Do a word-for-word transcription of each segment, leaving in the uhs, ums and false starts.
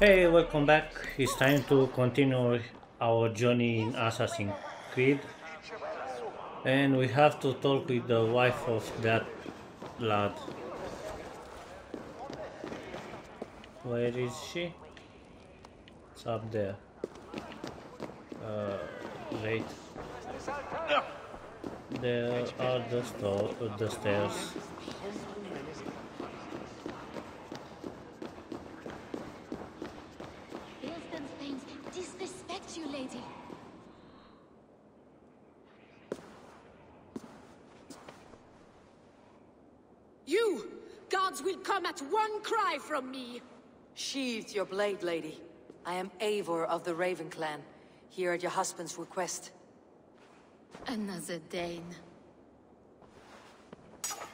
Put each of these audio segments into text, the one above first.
Hey, welcome back. It's time to continue our journey in Assassin's Creed. And we have to talk with the wife of that lad. Where is she? It's up there. Uh, wait. There are the, sto the stairs. Beerston's things disrespect you, lady. You guards will come at one cry from me. Sheathe your blade, lady. I am Eivor of the Raven Clan, here at your husband's request. Another Dane.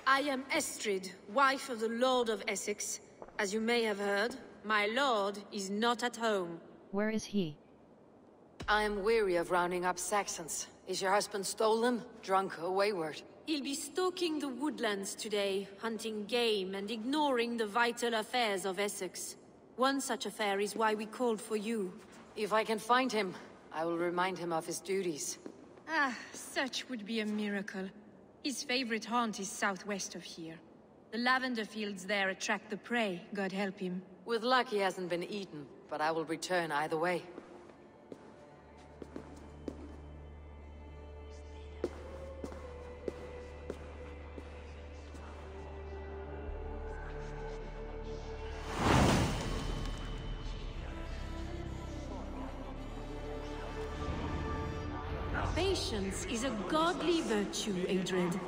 I am Estrid, wife of the Lord of Essex. As you may have heard, my lord is not at home. Where is he? I am weary of rounding up Saxons. Is your husband stolen, drunk, or wayward? He'll be stalking the woodlands today, hunting game and ignoring the vital affairs of Essex. One such affair is why we called for you. If I can find him, I will remind him of his duties. Ah, such would be a miracle. His favorite haunt is southwest of here. The lavender fields there attract the prey, God help him. With luck he hasn't been eaten, but I will return either way. Patience is a godly virtue, Adred.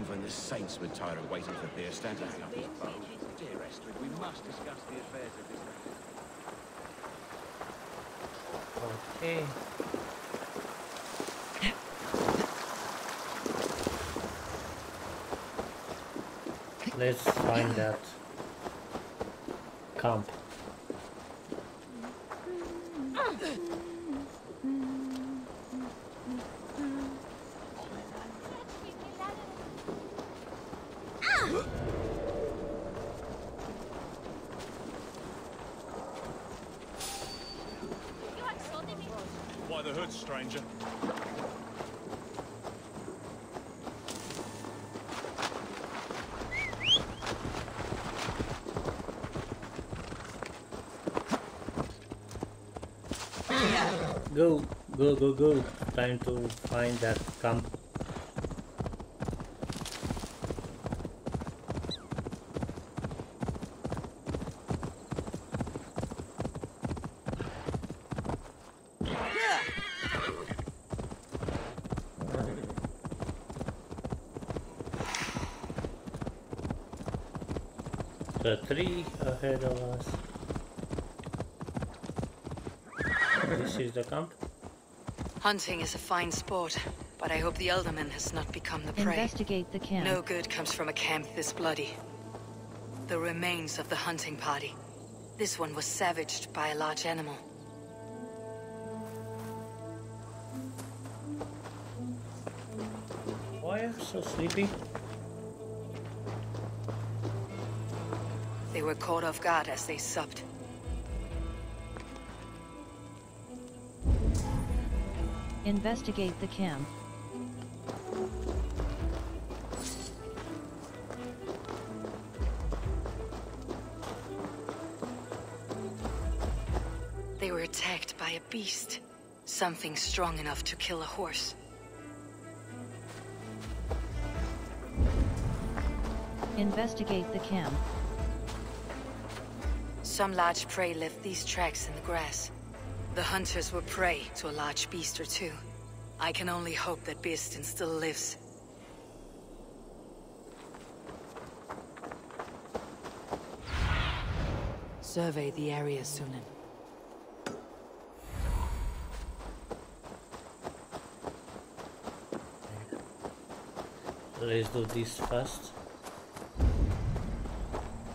Even the saints would tire of waiting for Beerston. Dear Estrid, we must discuss the affairs of this. Okay. Let's find that camp. Go, go, go, go. Time to find that camp. The tree ahead of us. This is the camp. Hunting is a fine sport, but I hope the Elderman has not become the prey. Investigate the camp. No good comes from a camp this bloody. The remains of the hunting party. This one was savaged by a large animal. Why are you so sleepy? They were caught off guard as they supped. Investigate the camp. They were attacked by a beast. Something strong enough to kill a horse. Investigate the camp. Some large prey left these tracks in the grass. The hunters were prey to a large beast or two. I can only hope that Beerston still lives. Survey the area, Sunan. Let's do this first.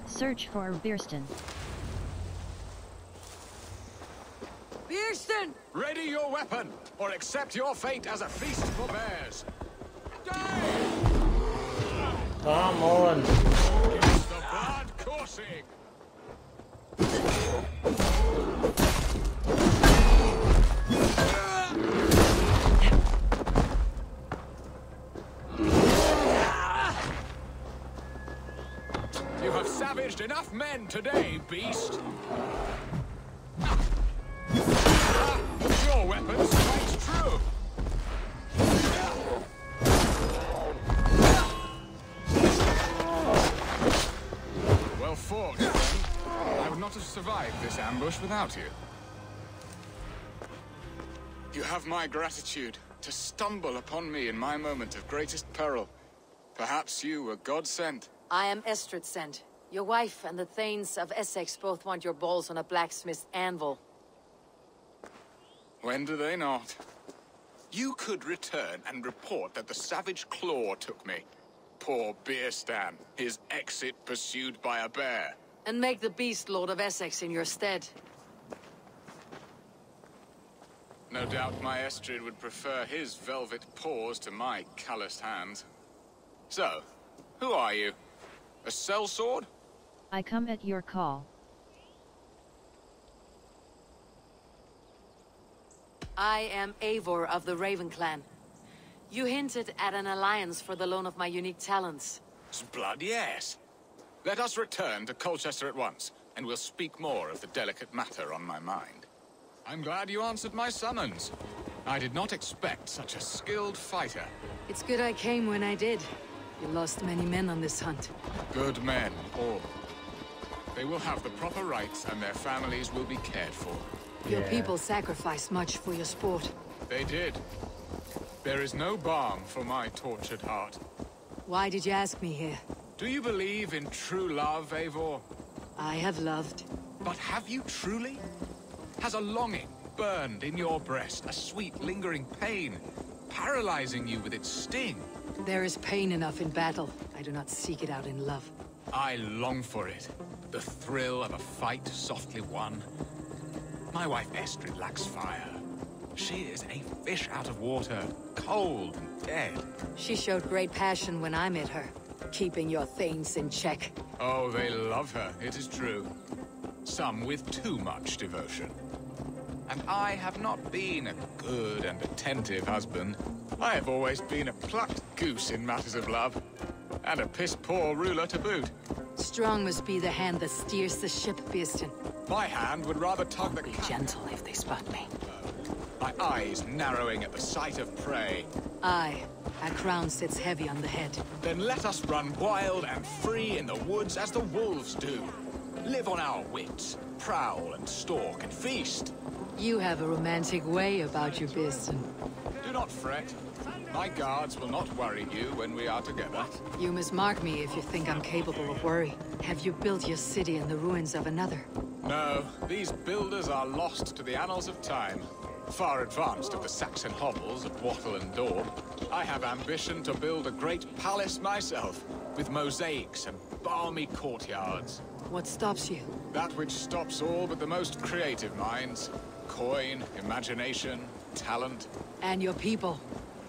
Search for Beerston. Beerston! Ready your weapon, or accept your fate as a feast for bears. Die! Come on! You have savaged enough men today, beast. Your weapon strikes true. Well fought, friend. I would not have survived this ambush without you. You have my gratitude. To stumble upon me in my moment of greatest peril. Perhaps you were God sent. I am Estrid sent. Your wife and the Thanes of Essex both want your balls on a blacksmith's anvil. When do they not? You could return and report that the savage claw took me. Poor Beerston, his exit pursued by a bear. And make the beast Lord of Essex in your stead. No doubt my Estrid would prefer his velvet paws to my calloused hands. So, who are you? A sellsword? I come at your call. I am Eivor of the Raven Clan. You hinted at an alliance for the loan of my unique talents. Blood, yes. Let us return to Colchester at once, and we'll speak more of the delicate matter on my mind. I'm glad you answered my summons. I did not expect such a skilled fighter. It's good I came when I did. You lost many men on this hunt. Good men, all. They will have the proper rights and their families will be cared for. Yeah. Your people sacrificed much for your sport. They did. There is no balm for my tortured heart. Why did you ask me here? Do you believe in true love, Eivor? I have loved. But have you truly? Has a longing burned in your breast, a sweet, lingering pain, paralyzing you with its sting? There is pain enough in battle. I do not seek it out in love. I long for it. The thrill of a fight softly won. My wife Estrid lacks fire. She is a fish out of water, cold and dead. She showed great passion when I met her, keeping your things in check. Oh, they love her, it is true. Some with too much devotion. And I have not been a good and attentive husband. I have always been a plucked goose in matters of love, and a piss-poor ruler to boot. Strong must be the hand that steers the ship, Beerston. My hand would rather tug the... Be gentle if they spot me. My eyes narrowing at the sight of prey. Aye, our crown sits heavy on the head. Then let us run wild and free in the woods as the wolves do. Live on our wits, prowl and stalk and feast. You have a romantic way about you, Beerston. Do not fret. My guards will not worry you when we are together. You must mark me if you think I'm capable of worry. Have you built your city in the ruins of another? No, these builders are lost to the annals of time. Far advanced of the Saxon hovels of Wattle and Daub. I have ambition to build a great palace myself, with mosaics and balmy courtyards. What stops you? That which stops all but the most creative minds. Coin, imagination, talent. And your people?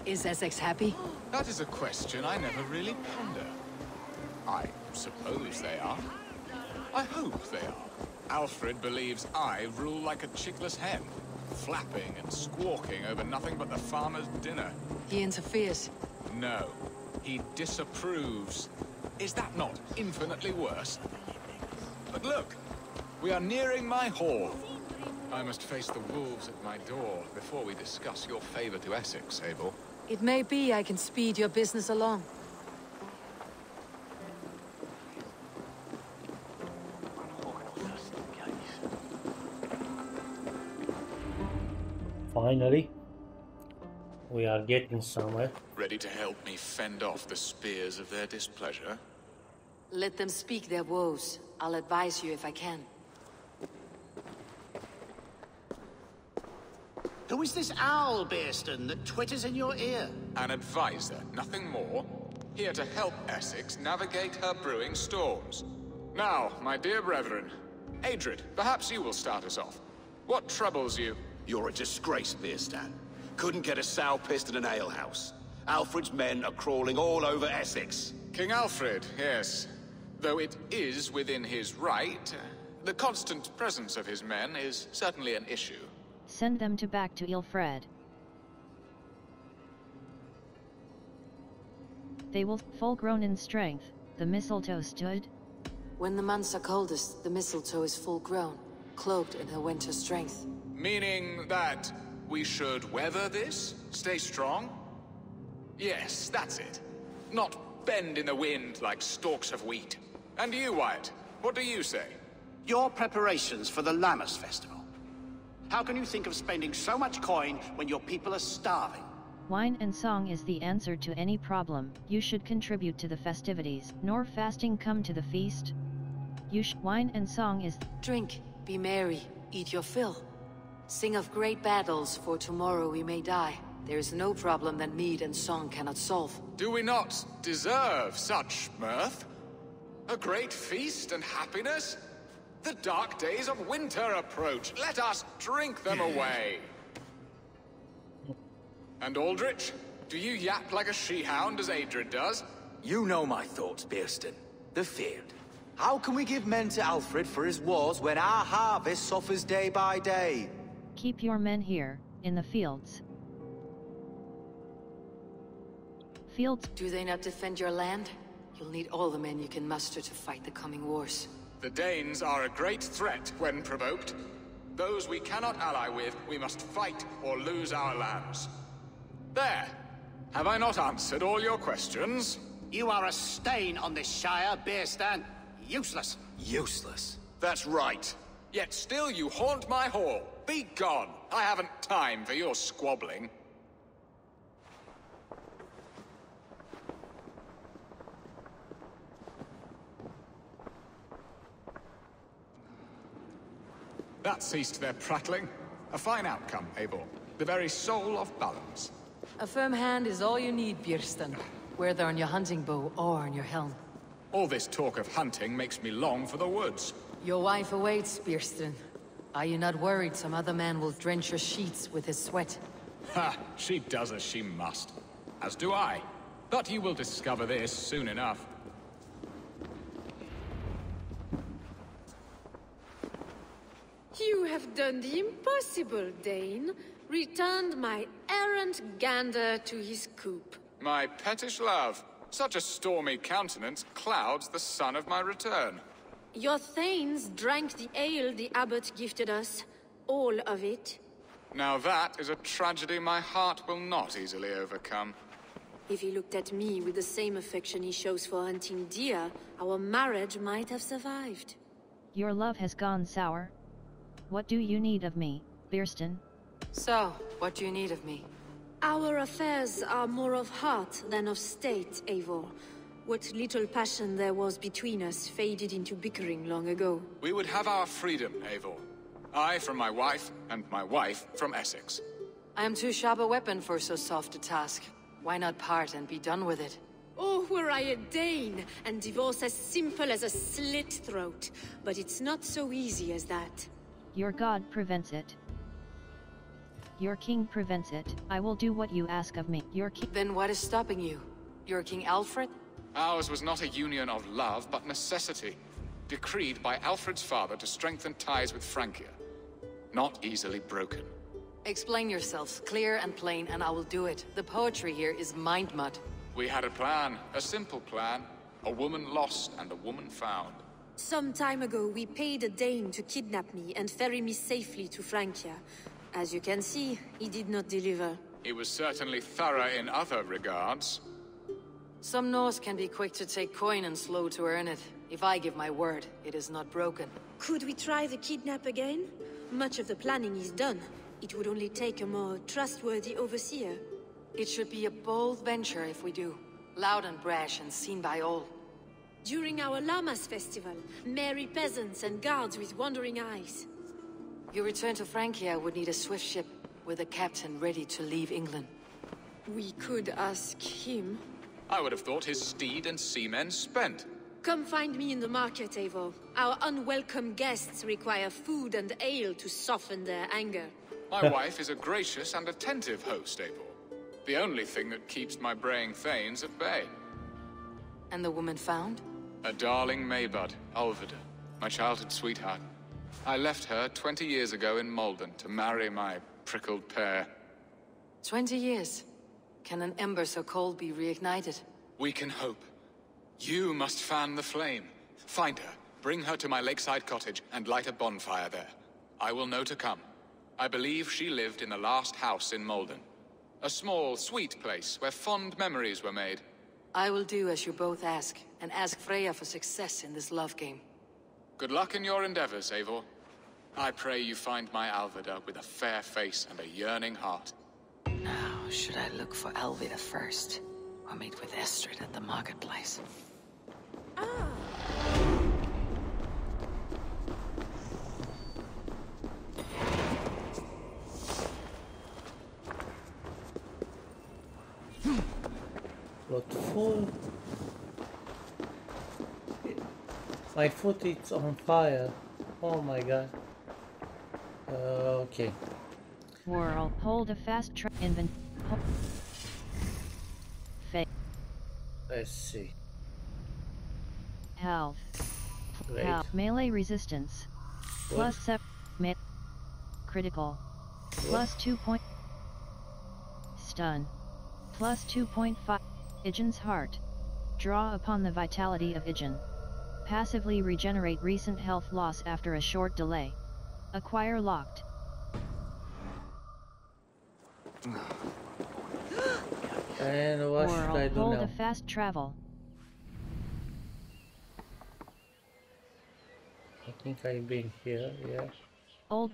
Is Essex happy? That is a question I never really ponder. I suppose they are. I hope they are. Alfred believes I rule like a chickless hen, flapping and squawking over nothing but the farmer's dinner. He interferes? No. He disapproves. Is that not infinitely worse? But look, we are nearing my hall. I must face the wolves at my door before we discuss your favor to Essex, Eivor. It may be I can speed your business along. Finally, we are getting somewhere. Ready to help me fend off the spears of their displeasure? Let them speak their woes. I'll advise you if I can. Who is this owl, Beerston, that twitters in your ear? An advisor, nothing more. Here to help Essex navigate her brewing storms. Now, my dear brethren, Adred, perhaps you will start us off. What troubles you? You're a disgrace, Beerston. Couldn't get a sow pissed in an alehouse. Alfred's men are crawling all over Essex. King Alfred, yes. Though it is within his right, the constant presence of his men is certainly an issue. Send them to back to Ilfred. They will full grown in strength, the mistletoe stood. When the months are coldest, the mistletoe is full grown, cloaked in her winter strength. Meaning that we should weather this? Stay strong? Yes, that's it. Not bend in the wind like stalks of wheat. And you, Wyatt, what do you say? Your preparations for the Lammas Festival. How can you think of spending so much coin when your people are starving? Wine and song is the answer to any problem. You should contribute to the festivities, nor fasting come to the feast. You sh wine and song is... Drink, be merry, eat your fill. Sing of great battles, for tomorrow we may die. There is no problem that mead and song cannot solve. Do we not deserve such mirth? A great feast and happiness? The dark days of winter approach. Let us drink them away. And Aldrich, do you yap like a she-hound as Adred does? You know my thoughts, Beerston. The feared. How can we give men to Alfred for his wars when our harvest suffers day by day? Keep your men here, in the fields. Fields. Do they not defend your land? You'll need all the men you can muster to fight the coming wars. The Danes are a great threat when provoked. Those we cannot ally with, we must fight or lose our lands. There! Have I not answered all your questions? You are a stain on this shire, Beerstan. Useless. Useless? That's right. Yet still you haunt my hall. Be gone. I haven't time for your squabbling. That ceased their prattling. A fine outcome, Eivor. The very soul of balance. A firm hand is all you need, Beerston. Whether on your hunting bow or on your helm. All this talk of hunting makes me long for the woods. Your wife awaits, Beerston. Are you not worried some other man will drench your sheets with his sweat? Ha! She does as she must. As do I. But you will discover this soon enough. You have done the impossible, Dane. Returned my errant gander to his coop. My pettish love. Such a stormy countenance clouds the sun of my return. Your thanes drank the ale the abbot gifted us. All of it. Now that is a tragedy my heart will not easily overcome. If he looked at me with the same affection he shows for hunting deer, our marriage might have survived. Your love has gone sour. What do you need of me, Beerston? So, what do you need of me? Our affairs are more of heart than of state, Eivor. What little passion there was between us faded into bickering long ago. We would have our freedom, Eivor. I from my wife, and my wife from Essex. I am too sharp a weapon for so soft a task. Why not part and be done with it? Oh, were I a Dane, and divorce as simple as a slit throat. But it's not so easy as that. Your God prevents it. Your king prevents it. I will do what you ask of me. Your king... Then what is stopping you? Your King Alfred? Ours was not a union of love, but necessity. Decreed by Alfred's father to strengthen ties with Frankia. Not easily broken. Explain yourselves, clear and plain, and I will do it. The poetry here is mind mud. We had a plan. A simple plan. A woman lost and a woman found. Some time ago, we paid a Dane to kidnap me and ferry me safely to Frankia. As you can see, he did not deliver. He was certainly thorough in other regards. Some Norse can be quick to take coin and slow to earn it. If I give my word, it is not broken. Could we try the kidnap again? Much of the planning is done. It would only take a more trustworthy overseer. It should be a bold venture if we do. Loud and brash and seen by all. During our Lammas Festival, merry peasants and guards with wandering eyes. Your return to Frankia would need a swift ship, with a captain ready to leave England. We could ask him. I would have thought his steed and seamen spent. Come find me in the market, Eivor. Our unwelcome guests require food and ale to soften their anger. My wife is a gracious and attentive host, Eivor. The only thing that keeps my braying thanes at bay. And the woman found? A darling Maybud, Alvida, my childhood sweetheart. I left her twenty years ago in Malden to marry my prickled pear. Twenty years? Can an ember so cold be reignited? We can hope. You must fan the flame. Find her, Bring her to my lakeside cottage and light a bonfire there. I will know to come. I believe she lived in the last house in Malden. A small, sweet place where fond memories were made. I will do as you both ask, and ask Freya for success in this love game. Good luck in your endeavors, Eivor. I pray you find my Alvida with a fair face and a yearning heart. Now, should I look for Alvida first, or meet with Estrid at the marketplace? Ah. Plot full. My foot is on fire. Oh my god. Uh, okay. Whirl. Hold a fast track. Invent. Fake. Let's see. Health. Health. Melee resistance. What? Plus seven. Me critical. What? Plus two point. Stun. Plus two point five. Ijin's heart. Draw upon the vitality of Ijin. Passively regenerate recent health loss after a short delay. Acquire locked. And what should I do now? Hold a fast travel. I think I've been here, yeah. Old.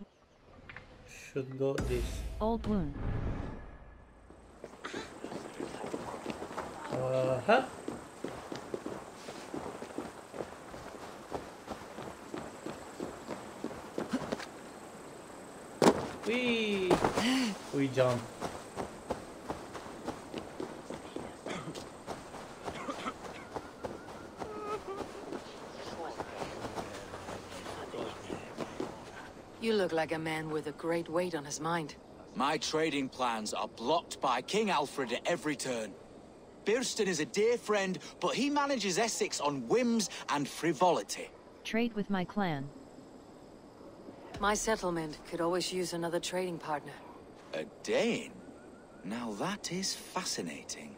Should go this. Old wound. Uh huh. We we jump. You look like a man with a great weight on his mind. My trading plans are blocked by King Alfred at every turn. Beerston is a dear friend, but he manages Essex on whims and frivolity. Trade with my clan. My settlement could always use another trading partner. A Dane? Now that is fascinating.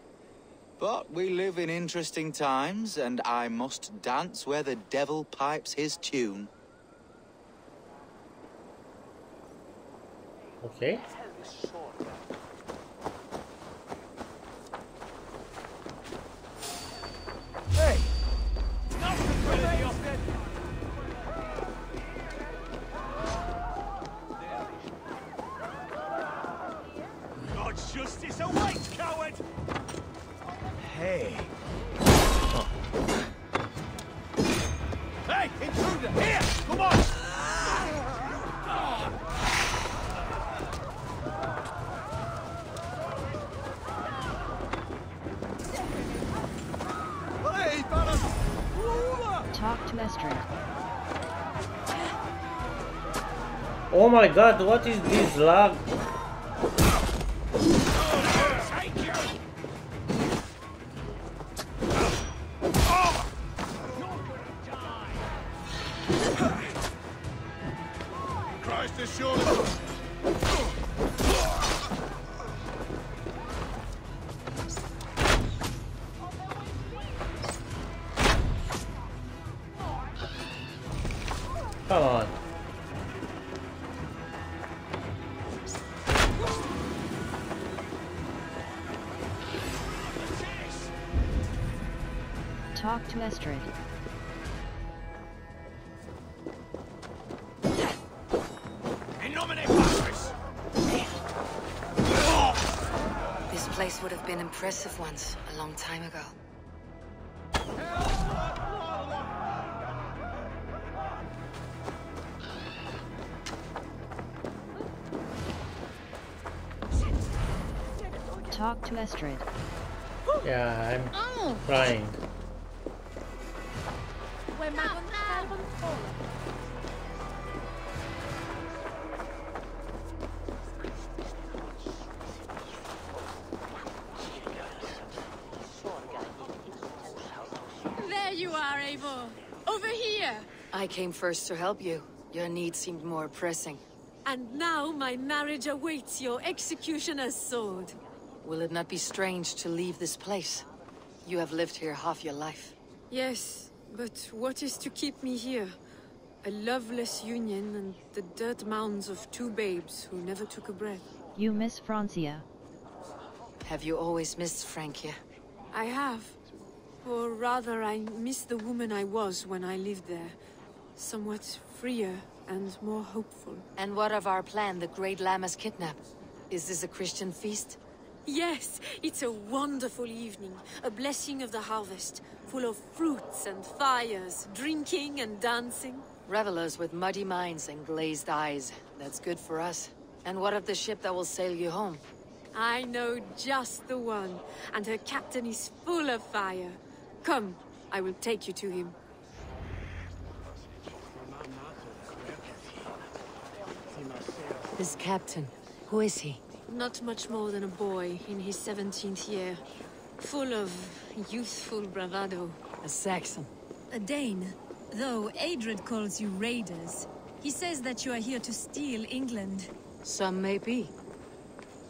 But we live in interesting times, and I must dance where the devil pipes his tune. Okay. Oh my god, what is this lag? To Estrid. This place would have been impressive once, a long time ago. Talk to Estrid. Yeah, I'm trying. I came first to help you. Your need seemed more pressing. And now my marriage awaits your executioner's sword. Will it not be strange to leave this place? You have lived here half your life. Yes, But what is to keep me here? A loveless union and the dirt mounds of two babes who never took a breath. You miss Frankia. Have you always missed Frankia? I have. Or rather, I miss the woman I was when I lived there. Somewhat freer and more hopeful. And what of our plan, the Great Lammas Kidnap? Is this a Christian feast? Yes, it's a wonderful evening. A blessing of the harvest, full of fruits and fires, drinking and dancing. Revelers with muddy minds and glazed eyes. That's good for us. And what of the ship that will sail you home? I know just the one, and her captain is full of fire. Come, I will take you to him. This captain, who is he? Not much more than a boy in his seventeenth year, full of youthful bravado. A Saxon. A Dane, though Eadred calls you raiders. He says that you are here to steal England. Some may be,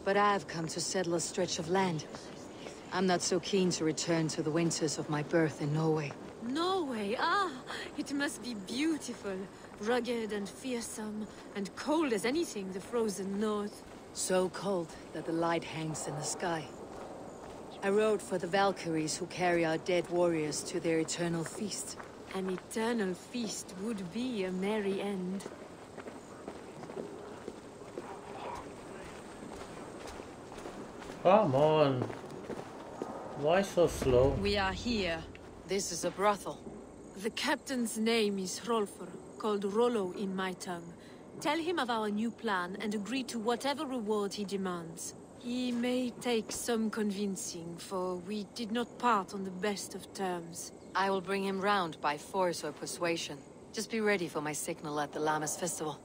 but I've come to settle a stretch of land. I'm not so keen to return to the winters of my birth in Norway. Norway? Ah, it must be beautiful. Rugged and fearsome, and cold as anything, the frozen north. So cold that the light hangs in the sky. I rode for the Valkyries who carry our dead warriors to their eternal feast. An eternal feast would be a merry end. Come on. Why so slow? We are here. This is a brothel. The captain's name is Hrolfr, called Rollo in my tongue. Tell him of our new plan and agree to whatever reward he demands. He may take some convincing, for we did not part on the best of terms. I will bring him round by force or persuasion. Just be ready for my signal at the Lammas Festival.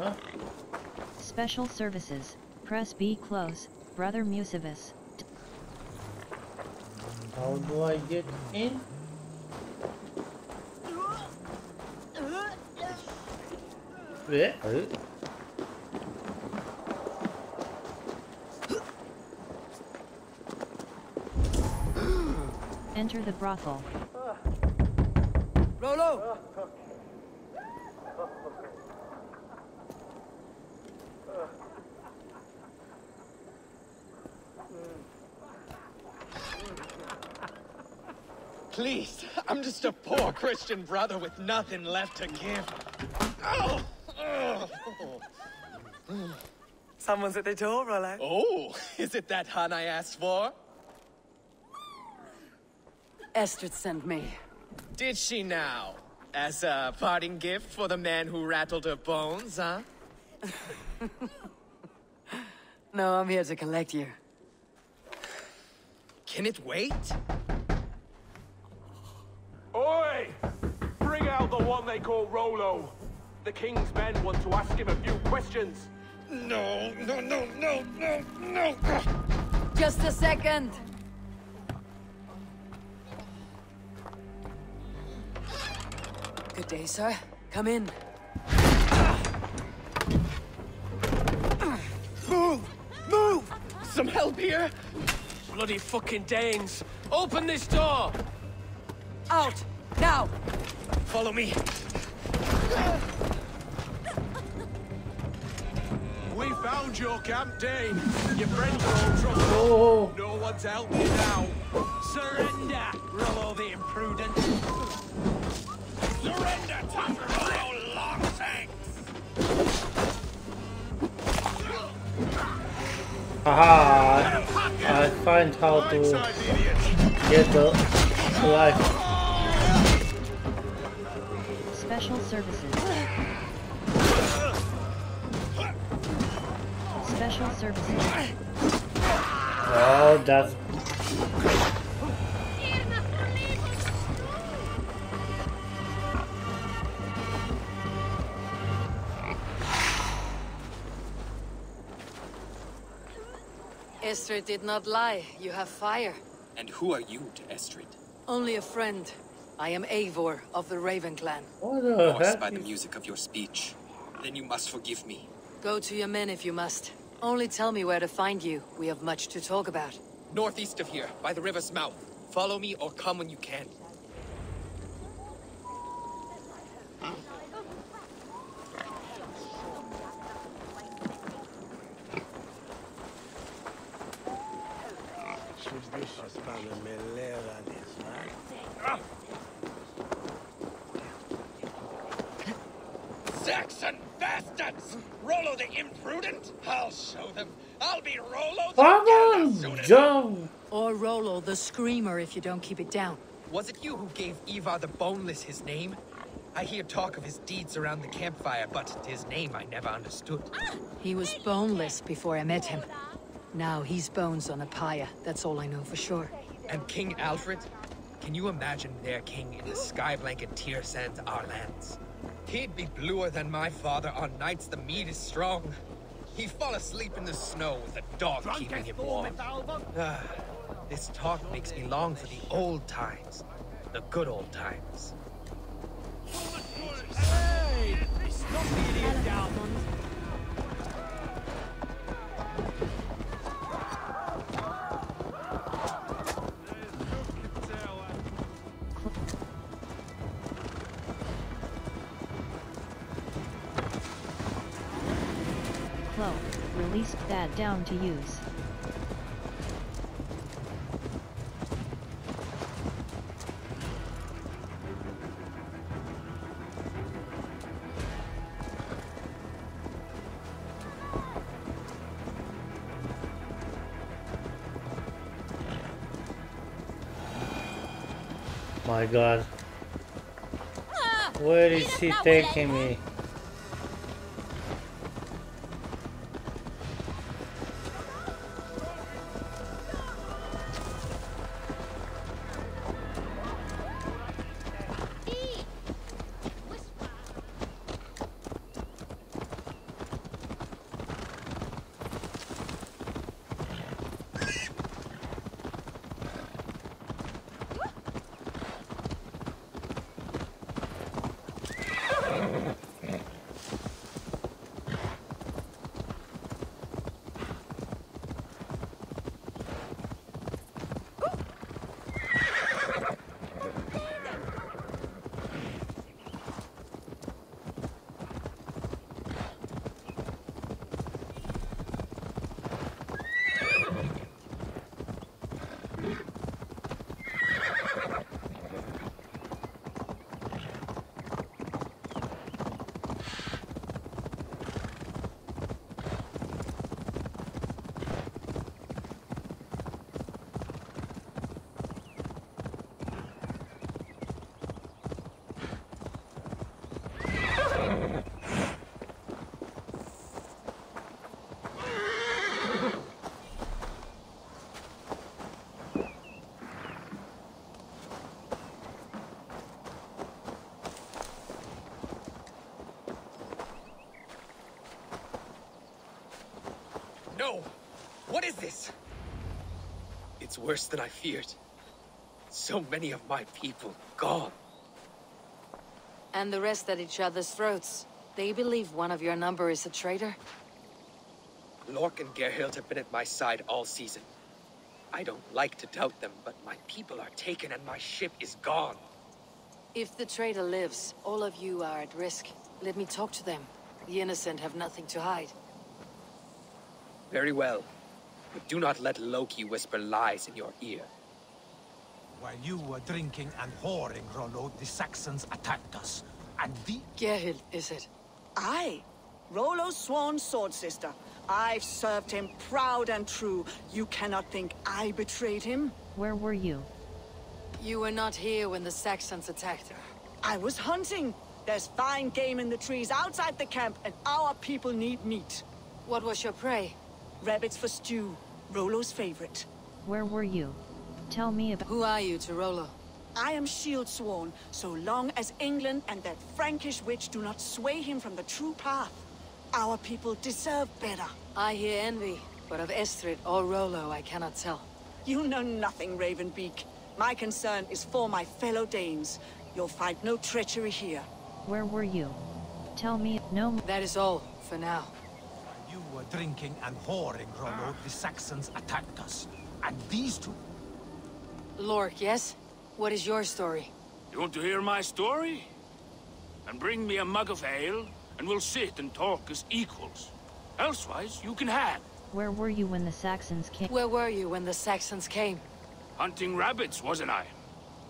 Uh-huh. Special services. Press B close. Brother Musivus. How do I get in? Yeah. Enter the brothel. Rollo! Please, I'm just a poor Christian brother with nothing left to give. Oh! Oh. Someone's at the door, Rollo. Oh, is it that hun I asked for? Estrid sent me. Did she now? As a parting gift for the man who rattled her bones, huh? No, I'm here to collect you. Can it wait? Oi! Bring out the one they call Rollo. The king's men want to ask him a few questions. No, no, no, no, no, no! Just a second! Good day, sir. Come in. Move! Move! Some help here? Bloody fucking Danes! Open this door! Out! Now! Follow me. We found your camp, Dane. Your friends are all trouble. Oh. No one's helping you now. Surrender, Rollo the Imprudent. Surrender, Rollo Longsex. Aha! I find how to get the life. Special services. Special services. Oh, that's... Estrid did not lie. You have fire. And who are you to Estrid? Only a friend. I am Eivor of the Raven Clan. Forced by the music of your speech. Then you must forgive me. Go to your men if you must. Only tell me where to find you. We have much to talk about. Northeast of here, by the river's mouth. Follow me or come when you can. Saxon bastards! Rollo the imprudent? I'll show them. I'll be Rollo the Dumb. Or Rollo the Screamer if you don't keep it down. Was it you who gave Ivar the Boneless his name? I hear talk of his deeds around the campfire, but his name I never understood. He was boneless before I met him. Now he's bones on a pyre, that's all I know for sure. And King Alfred? Can you imagine their king in the sky-blanket tear sands our lands? He'd be bluer than my father on nights the mead is strong. He'd fall asleep in the snow with a dog keeping him warm. Ah, this talk makes me long for the old times. The good old times. Hey! Stop the idiot down! Released that down to use. My God, where is he taking me? What is this? It's worse than I feared. So many of my people gone. And the rest at each other's throats. They believe one of your number is a traitor? Lork and Gerhild have been at my side all season. I don't like to doubt them, but my people are taken and my ship is gone. If the traitor lives, all of you are at risk. Let me talk to them. The innocent have nothing to hide. Very well. But do not let Loki whisper lies in your ear. While you were drinking and whoring, Rollo, the Saxons attacked us. And we... Gerhild, is it? I? Rollo's sworn sword sister. I've served him proud and true. You cannot think I betrayed him. Where were you? You were not here when the Saxons attacked her. I was hunting. There's fine game in the trees outside the camp, and our people need meat. What was your prey? Rabbits for stew, Rollo's favorite. Where were you? Tell me about... Who are you to Rollo? I am shield sworn, so long as England and that Frankish witch do not sway him from the true path. Our people deserve better. I hear envy, but of Estrid or Rollo I cannot tell. You know nothing, Ravenbeak. My concern is for my fellow Danes. You'll find no treachery here. Where were you? Tell me... No... That is all, for now. You were drinking and whoring, Rollo. The Saxons attacked us. And these two... Lork, yes? What is your story? You want to hear my story? And bring me a mug of ale, and we'll sit and talk as equals. Elsewise, you can hang. Where were you when the Saxons came? Where were you when the Saxons came? Hunting rabbits, wasn't I?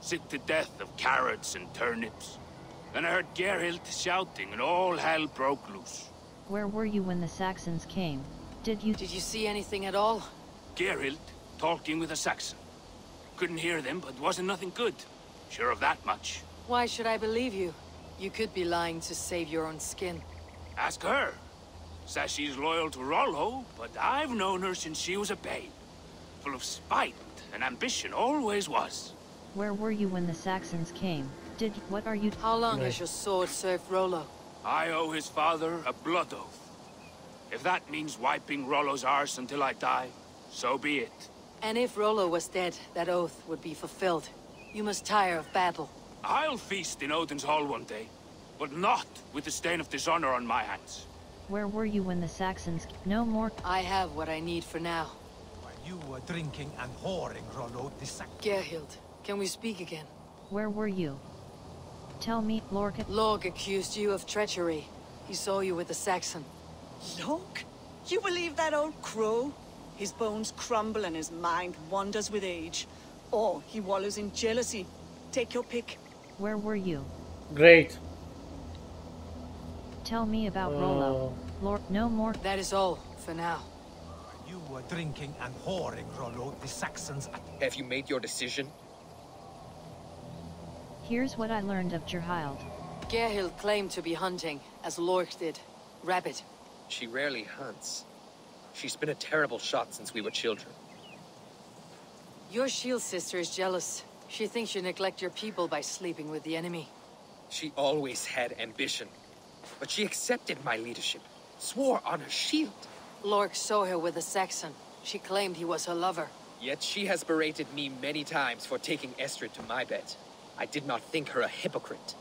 Sick to death of carrots and turnips. Then I heard Gerhild shouting, and all hell broke loose. Where were you when the Saxons came? Did you- Did you see anything at all? Gerhild, talking with a Saxon. Couldn't hear them, but wasn't nothing good. Sure of that much. Why should I believe you? You could be lying to save your own skin. Ask her. Says she's loyal to Rollo, but I've known her since she was a babe. Full of spite and ambition, always was. Where were you when the Saxons came? Did what are you- How long has your sword served Rollo? I owe his father a blood oath. If that means wiping Rollo's arse until I die, so be it. And if Rollo was dead, that oath would be fulfilled. You must tire of battle. I'll feast in Odin's hall one day, but not with the stain of dishonor on my hands. Where were you when the Saxons... No more... I have what I need for now. While you were drinking and whoring, Rollo, the Sax... Gerhild, can we speak again? Where were you? Tell me, Lork... Lork accused you of treachery. He saw you with the Saxon. Lork? You believe that old crow? His bones crumble and his mind wanders with age. Or he wallows in jealousy. Take your pick. Where were you? Great. Tell me about uh... Rollo. Lord, no more. That is all for now. You were drinking and whoring, Rollo. The Saxons. Have you made your decision? Here's what I learned of Gerhild. Gerhild claimed to be hunting, as Lork did. Rabbit. She rarely hunts. She's been a terrible shot since we were children. Your shield sister is jealous. She thinks you neglect your people by sleeping with the enemy. She always had ambition, but she accepted my leadership, swore on her shield. Lork saw her with a Saxon. She claimed he was her lover. Yet she has berated me many times for taking Estrid to my bed. I did not think her a hypocrite.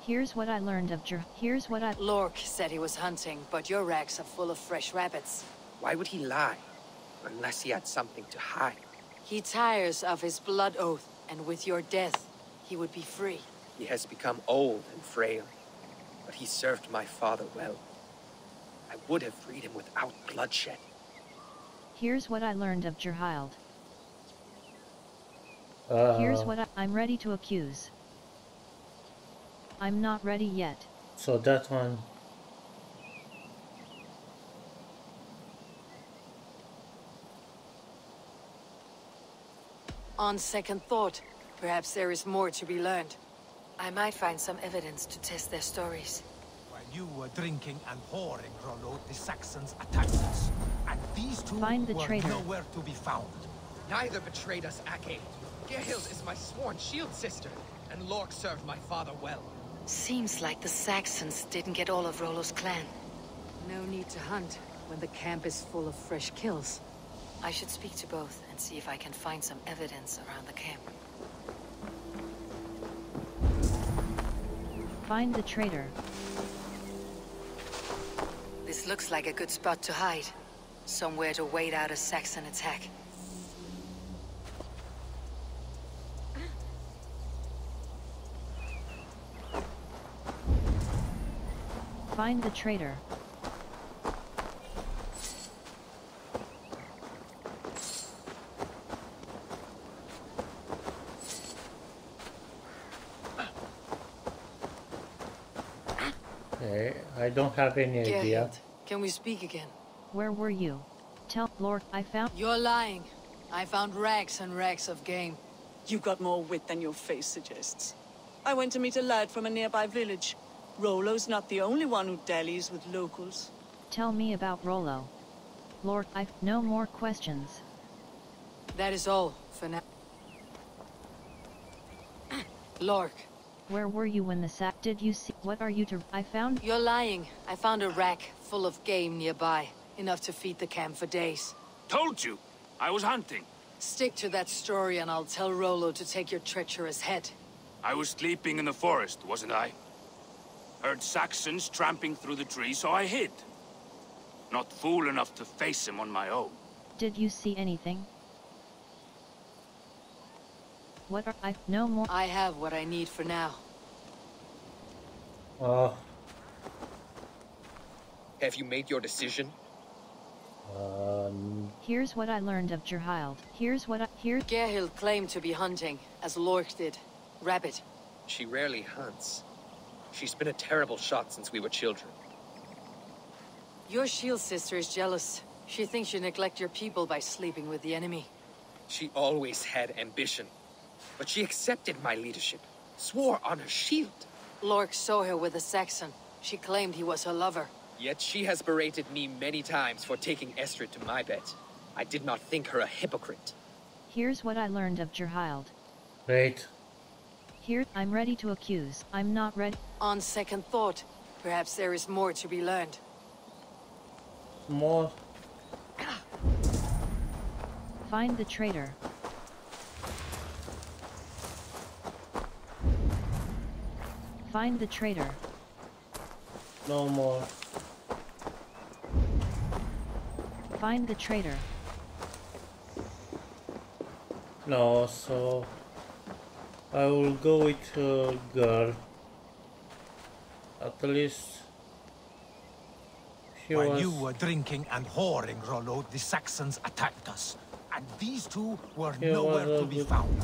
Here's what I learned of Ger- Here's what I- Lork said he was hunting, but your racks are full of fresh rabbits. Why would he lie? Unless he had something to hide. He tires of his blood oath. And with your death, he would be free. He has become old and frail, but he served my father well. I would have freed him without bloodshed. Here's what I learned of Gerhild. Uh. Here's what I, I'm ready to accuse. I'm not ready yet. So that one... On second thought, perhaps there is more to be learned. I might find some evidence to test their stories. While you were drinking and whoring, Rollo, the Saxons attacked us. And these two find the were traitor. Nowhere to be found. Neither betrayed us, Ake. Gerhild is my sworn shield sister, and Lork served my father well. Seems like the Saxons didn't get all of Rollo's clan. No need to hunt when the camp is full of fresh kills. I should speak to both and see if I can find some evidence around the camp. Find the traitor. This looks like a good spot to hide. Somewhere to wait out a Saxon attack. Find the traitor. I don't have any Gerhild, idea. Can we speak again? Where were you? Tell Lord, I found- You're lying. I found racks and racks of game. You got more wit than your face suggests. I went to meet a lad from a nearby village. Rollo's not the only one who dallies with locals. Tell me about Rollo. Lord, I've no more questions. That is all for now. Lork. Where were you when the sack? Did you see? What are you to? I found. You're lying. I found a rack full of game nearby, enough to feed the camp for days. Told you, I was hunting. Stick to that story, and I'll tell Rollo to take your treacherous head. I was sleeping in the forest, wasn't I? Heard Saxons tramping through the trees, so I hid. Not fool enough to face him on my own. Did you see anything? What are I? No more. I have what I need for now. Uh. Have you made your decision? Um. Here's what I learned of Gerhild. Here's what I hear. Gerhild claimed to be hunting, as Lork did. Rabbit. She rarely hunts. She's been a terrible shot since we were children. Your shield sister is jealous. She thinks you neglect your people by sleeping with the enemy. She always had ambition. But she accepted my leadership. Swore on her shield. Lork saw her with a Saxon. She claimed he was her lover. Yet she has berated me many times for taking Estrid to my bed. I did not think her a hypocrite. Here's what I learned of Gerhild. Right. Here, I'm ready to accuse. I'm not ready. On second thought, perhaps there is more to be learned. More. Find the traitor. Find the traitor. No more. Find the traitor. No, so I will go with a uh, girl. At least. He While was... you were drinking and whoring, Rollo, the Saxons attacked us, and these two were he nowhere to be good. found.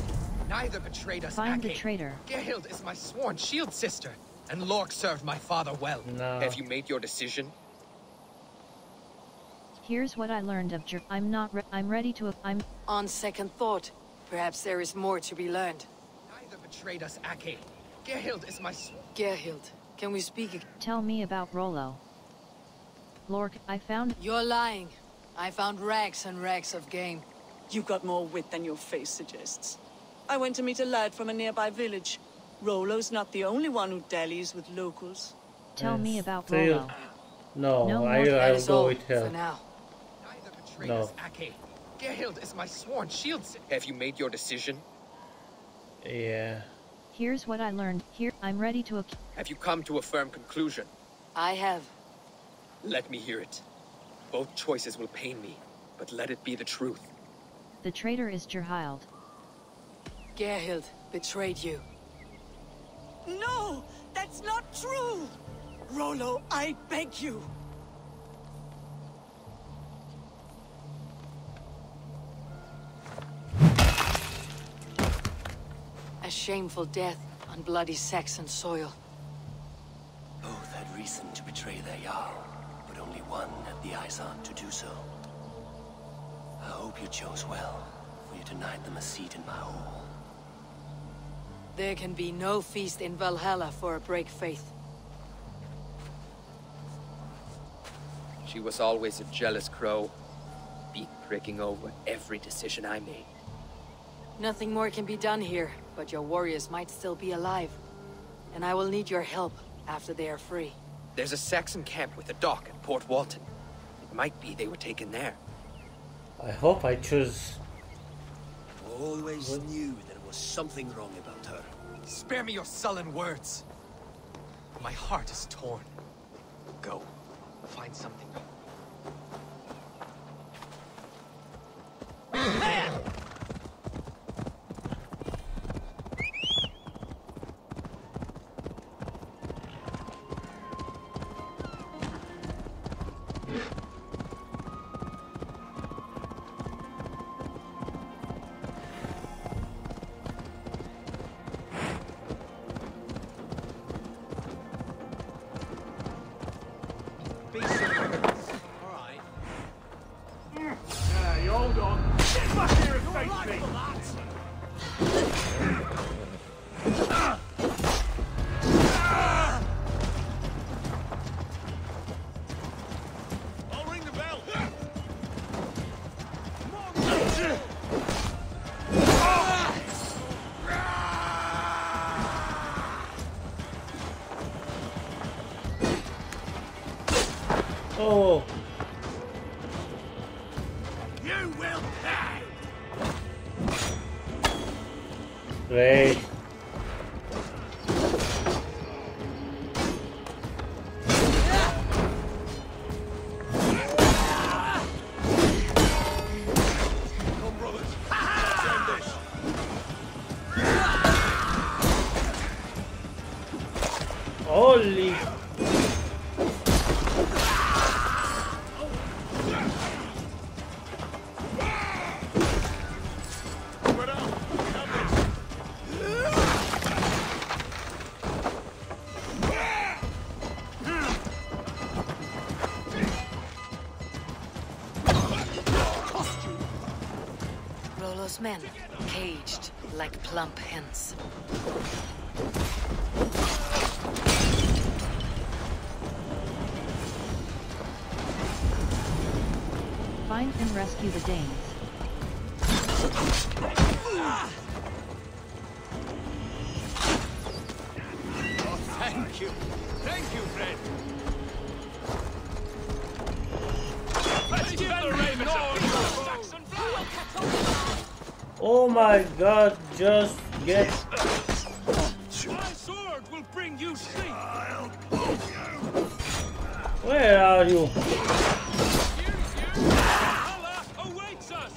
Neither betrayed us. Find the traitor. Gerhild is my sworn shield sister, and Lork served my father well. No. Have you made your decision? Here's what I learned of Ger. I'm not. Re I'm ready to. I'm. On second thought, perhaps there is more to be learned. Neither betrayed us, Ake. Gerhild is my. Gerhild, can we speak again? Tell me about Rollo. Lork, I found- You're lying. I found rags and rags of game. You've got more wit than your face suggests. I went to meet a lad from a nearby village. Rollo's not the only one who dallies with locals. Tell yes. me about Rollo. Still. No, no I, I will go with her. For now. No. Gerhild is my sworn shield. Have you made your decision? Yeah. Here's what I learned. Here, I'm ready to- Have you come to a firm conclusion? I have. Let me hear it. Both choices will pain me, but let it be the truth. The traitor is Gerhild. Gerhild betrayed you. No! That's not true! Rollo, I beg you! A shameful death on bloody Saxon soil. Both had reason to betray their Jarl. Only one had the eyes on to do so. I hope you chose well, for you denied them a seat in my hall. There can be no feast in Valhalla for a break faith. She was always a jealous crow, beak pricking over every decision I made. Nothing more can be done here, but your warriors might still be alive. And I will need your help after they are free. There's a Saxon camp with a dock at Port Walton. It might be they were taken there. I hope I choose. Always what? Knew there was something wrong about her. Spare me your sullen words. My heart is torn. Go, find something. Holy. Men caged like plump hens. Find and rescue the Danes. Thank you, thank you, friend. Let's give the Ravens a Saxon flag. Oh my God, just get... My sword will bring you sleep. I'll poke you. Where are you? Here, here. Allah awaits us.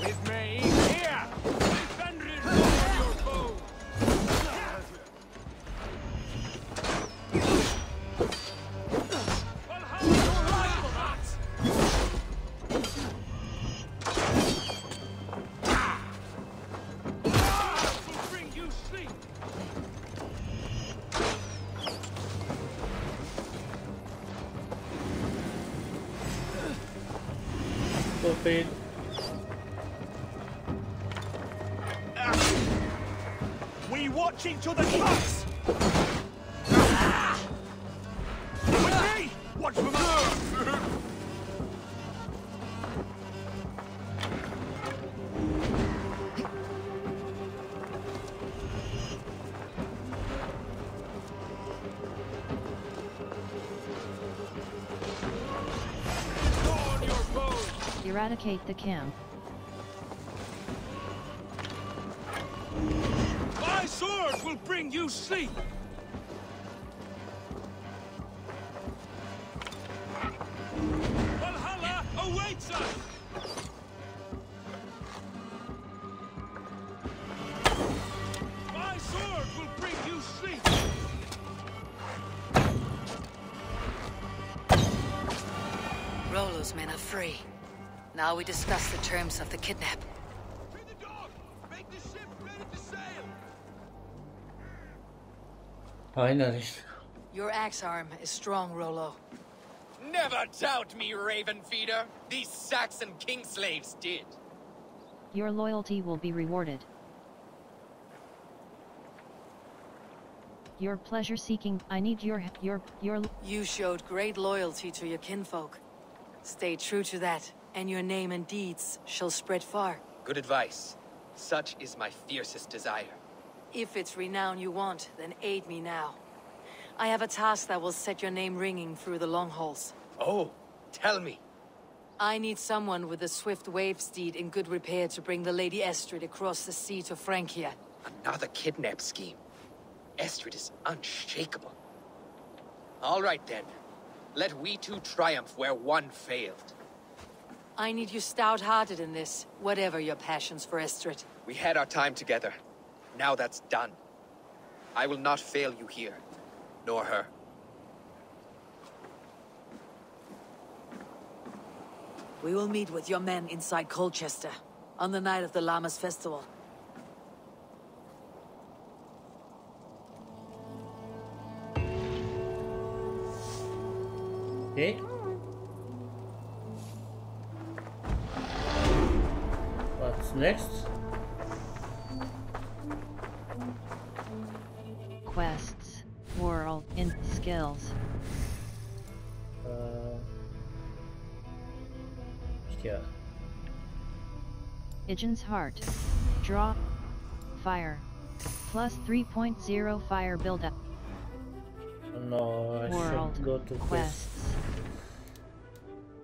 With me here. Defender of your bow. Feed. We watch each other's backs. With me, watch for my. Eradicate the camp. My sword will bring you sleep. Valhalla awaits us. My sword will bring you sleep. Rollo's men are free. Now we discuss the terms of the kidnap. To the dock! Make the ship ready to sail! Finally. Your axe arm is strong, Rollo. Never doubt me, Raven Feeder. These Saxon king slaves did. Your loyalty will be rewarded. Your pleasure seeking, I need your your your You showed great loyalty to your kinfolk. Stay true to that. And your name and deeds shall spread far. Good advice. Such is my fiercest desire. If it's renown you want, then aid me now. I have a task that will set your name ringing through the long halls. Oh, tell me. I need someone with a swift wave steed in good repair to bring the Lady Estrid across the sea to Frankia. Another kidnap scheme. Estrid is unshakable. All right then. Let we two triumph where one failed. I need you stout-hearted in this, whatever your passions for Estrid. We had our time together. Now that's done. I will not fail you here, nor her. We will meet with your men inside Colchester, on the night of the Lammas Festival. Hey. Next quests, world, and skills. Uh, yeah. Pigeon's heart. Draw. Fire. Plus three point zero fire buildup. No, I world, should go to quests.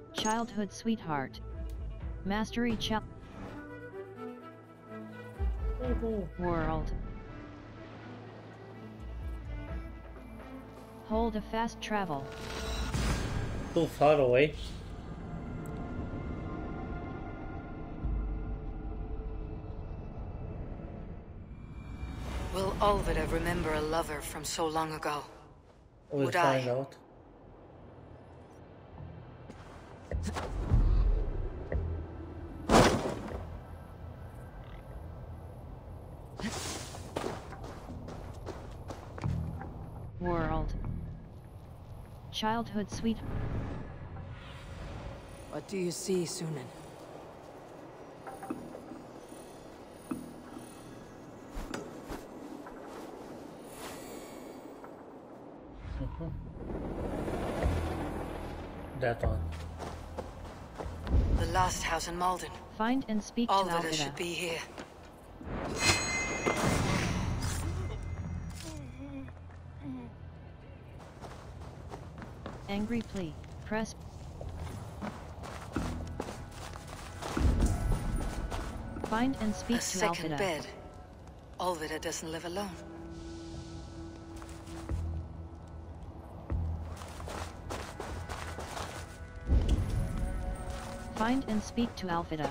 This. Childhood sweetheart. Mastery child. World. Hold a fast travel. So far away. Alvida remember a lover from so long ago? We'll Would find I? out. World. Childhood sweet. What do you see, Sunan? That one. The last house in Malden. Find and speak to Alvida. Alvida should be here. Angry plea. Press. Find and speak A to Alvida. A second bed. Alvida doesn't live alone. Find and speak to Alvida.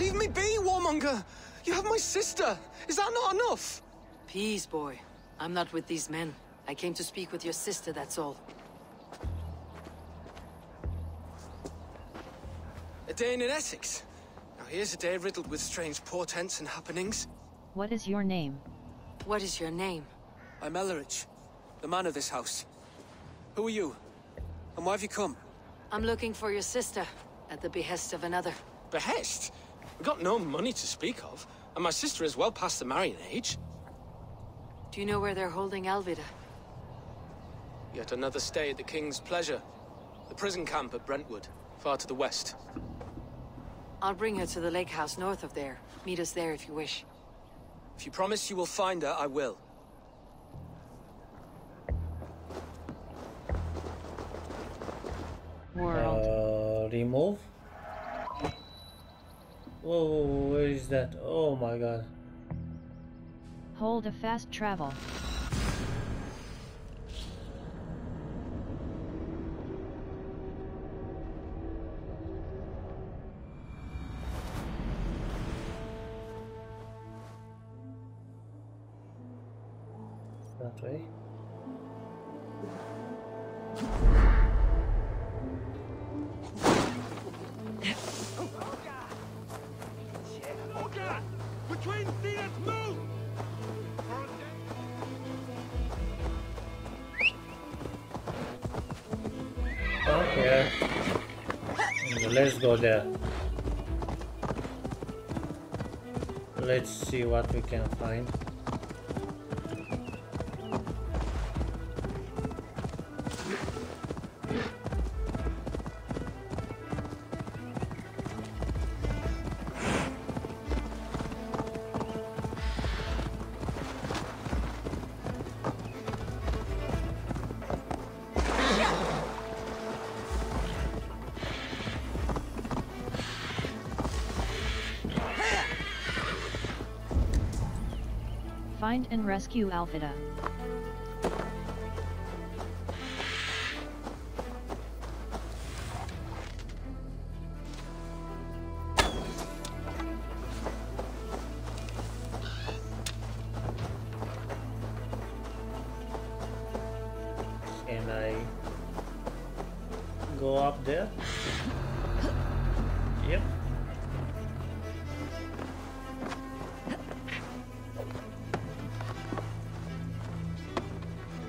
Leave me be, warmonger! You have my sister! Is that not enough? Peace, boy. I'm not with these men. I came to speak with your sister, that's all. A day in Essex. Now here's a day riddled with strange portents and happenings. What is your name? What is your name? I'm Ellerich, the man of this house. Who are you? And why have you come? I'm looking for your sister, at the behest of another. Behest? We've got no money to speak of, and my sister is well past the marrying age. Do you know where they're holding Alvida? Yet another stay at the King's pleasure. The prison camp at Brentwood, far to the west. I'll bring her to the lake house north of there. Meet us there if you wish. If you promise you will find her, I will. World. Uh, remove? Whoa, where is that? Oh my god. Hold a fast travel. Way. Okay, let's go there. Let's see what we can find. Find and rescue Alvida. Can I go up there? Yep.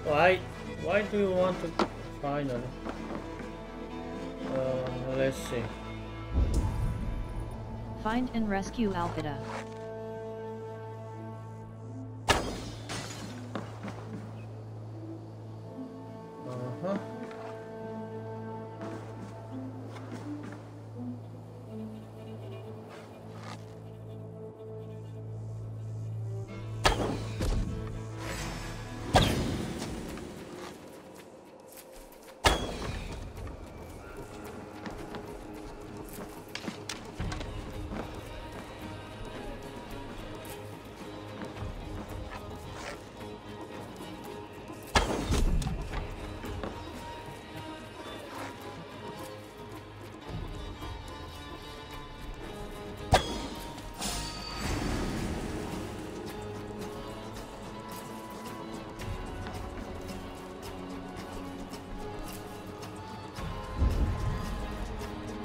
Why? Why do you want to finally? Uh, let's see. Find and rescue Alvida. Uh-huh.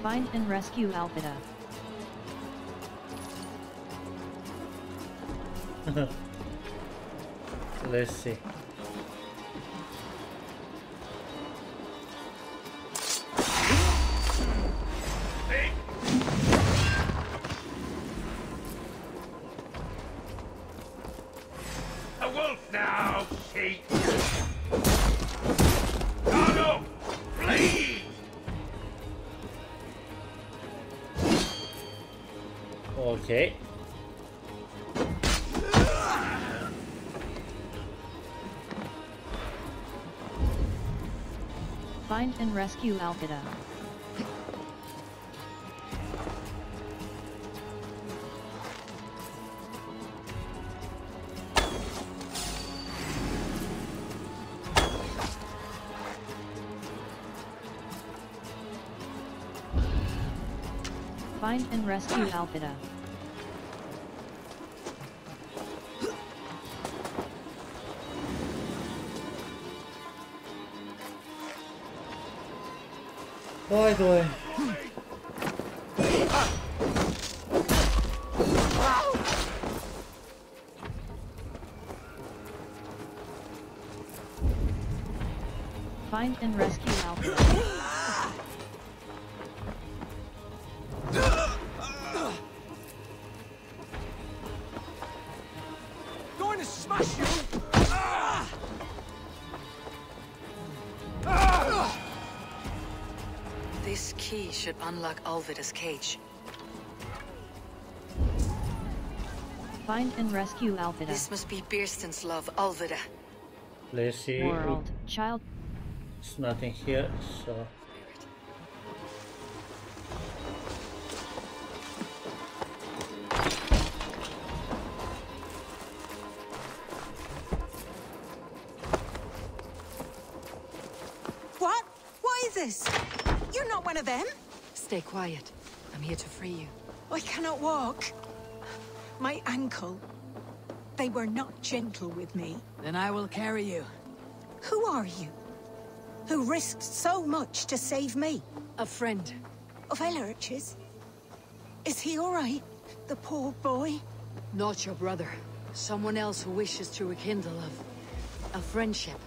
Find and rescue Alvida. Let's see. Okay. Find and rescue Alvida. Find and rescue Alvida. Boy, boy. Find and rescue Alfred. Going to smash you. This key should unlock Alvida's cage. Find and rescue Alvida. This must be Beerston's love, Alvida. Let's see. World, child. There's nothing here, so. What? What is this? You're not one of them! Stay quiet. I'm here to free you. I cannot walk. My ankle. They were not gentle with me. Then I will carry you. Who are you? Who risked so much to save me? A friend. Of Ellerich's? Is he alright? The poor boy? Not your brother. Someone else who wishes to rekindle a... a friendship.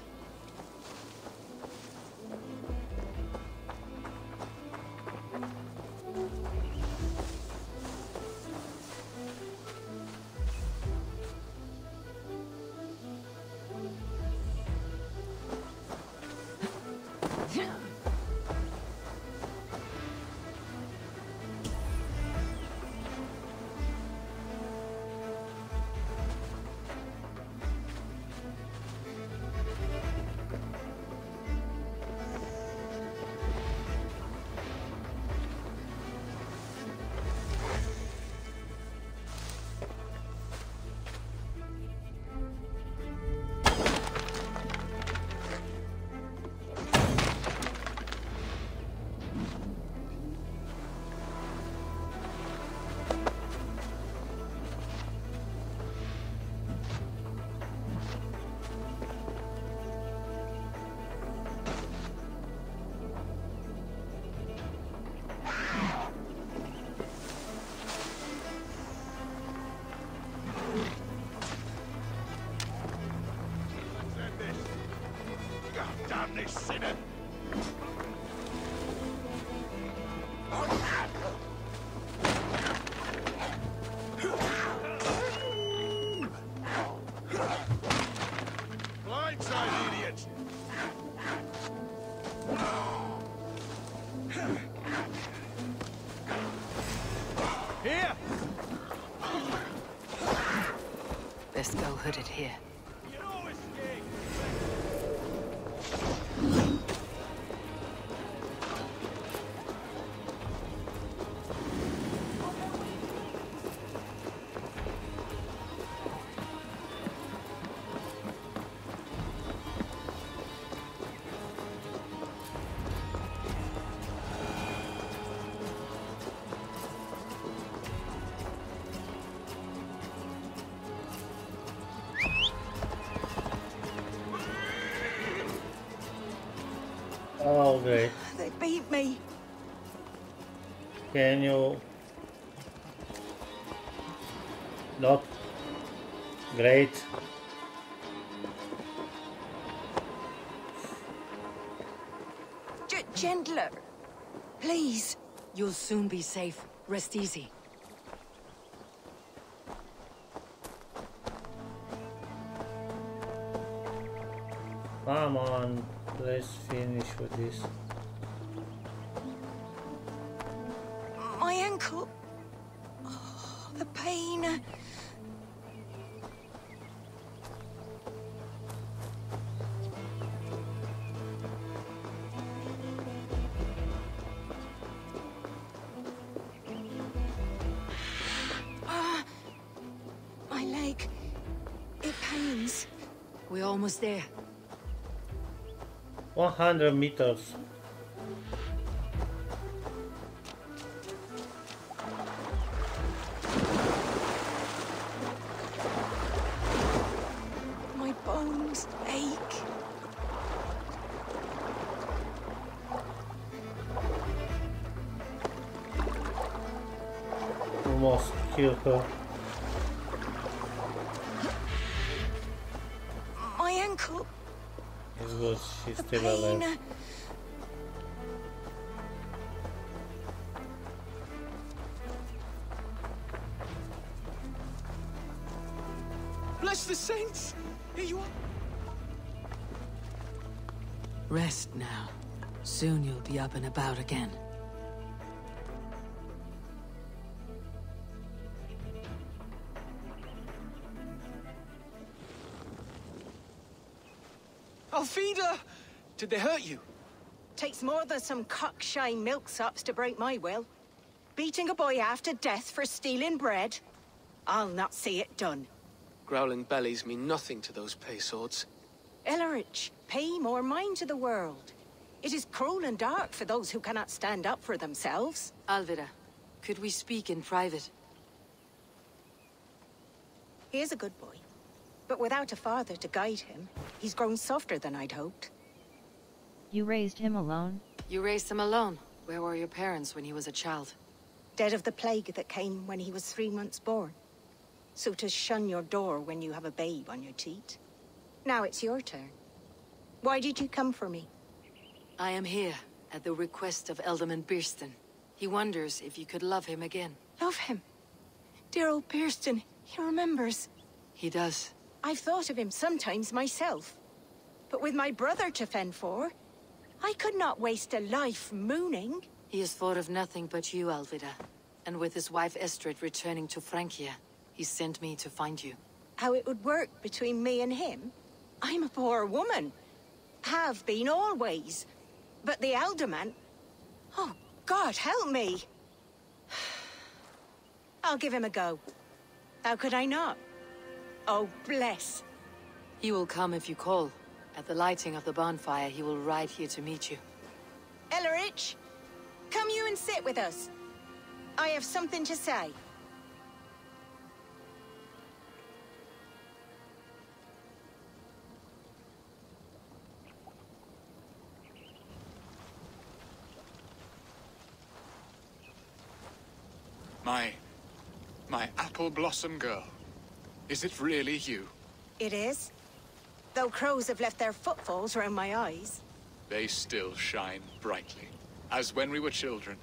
Hooded here. They beat me. Can you not? Great. G gentler, please. You'll soon be safe. Rest easy. Come on, let's finish with this. My ankle. Oh, the pain. Almost there. one hundred meters. My bones ache. Almost killed her. She's still alive. Bless the saints! Here you are. Rest now. Soon you'll be up and about again. Alvida! Did they hurt you? Takes more than some cockshy milksops to break my will. Beating a boy after death for stealing bread? I'll not see it done. Growling bellies mean nothing to those pay swords. Ellerich, pay more mind to the world. It is cruel and dark for those who cannot stand up for themselves. Alvida, could we speak in private? He is a good boy, but without a father to guide him, he's grown softer than I'd hoped. You raised him alone? You raised him alone? Where were your parents when he was a child? Dead of the plague that came when he was three months born. So to shun your door when you have a babe on your teat. Now it's your turn. Why did you come for me? I am here, at the request of Elderman Beerston. He wonders if you could love him again. Love him? Dear old Beerston, he remembers. He does. I've thought of him sometimes myself. But with my brother to fend for, I could not waste a life mooning. He has thought of nothing but you, Alvida. And with his wife Estrid returning to Frankia, he sent me to find you. How it would work between me and him? I'm a poor woman. Have been always. But the alderman... Oh, God, help me! I'll give him a go. How could I not? Oh, bless. He will come if you call. At the lighting of the bonfire, he will ride here to meet you. Ellerich, come you and sit with us. I have something to say. My... my apple blossom girl. Is it really you? It is. Though crows have left their footfalls round my eyes. They still shine brightly, as when we were children.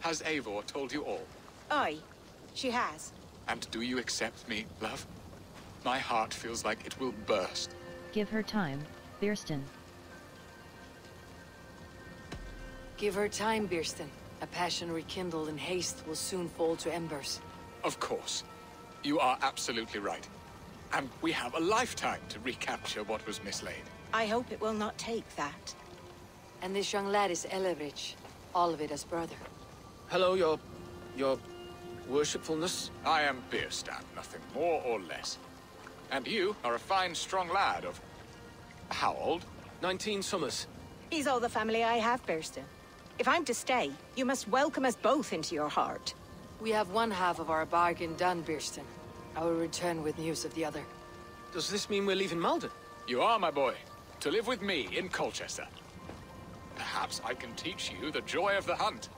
Has Eivor told you all? Aye, she has. And do you accept me, love? My heart feels like it will burst. Give her time, Beerston. Give her time, Beerston. A passion rekindled in haste will soon fall to embers. Of course. You are absolutely right. And we have a lifetime to recapture what was mislaid. I hope it will not take that. And this young lad is Ellerich, Alvida's brother. Hello, your... your... worshipfulness? I am Beerstan, nothing more or less. And you are a fine, strong lad of... how old? Nineteen summers. He's all the family I have, Beerstan. If I'm to stay, you must welcome us both into your heart. We have one half of our bargain done, Beerstan. I will return with news of the other. Does this mean we're leaving Malden? You are, my boy. To live with me in Colchester. Perhaps I can teach you the joy of the hunt.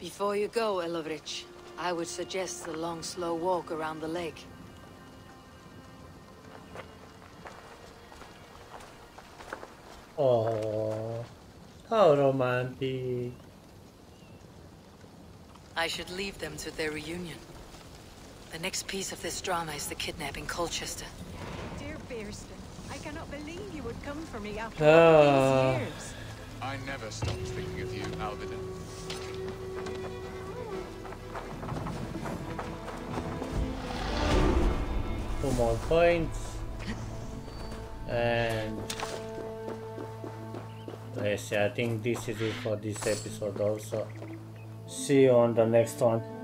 Before you go, Ellerich, I would suggest a long, slow walk around the lake. Oh, how romantic. I should leave them to their reunion. The next piece of this drama is the kidnapping in Colchester. Dear Beerston, I cannot believe you would come for me after all these years. I never stopped thinking of you, Alvida. Two more points. And let's see, I think this is it for this episode also. See you on the next one.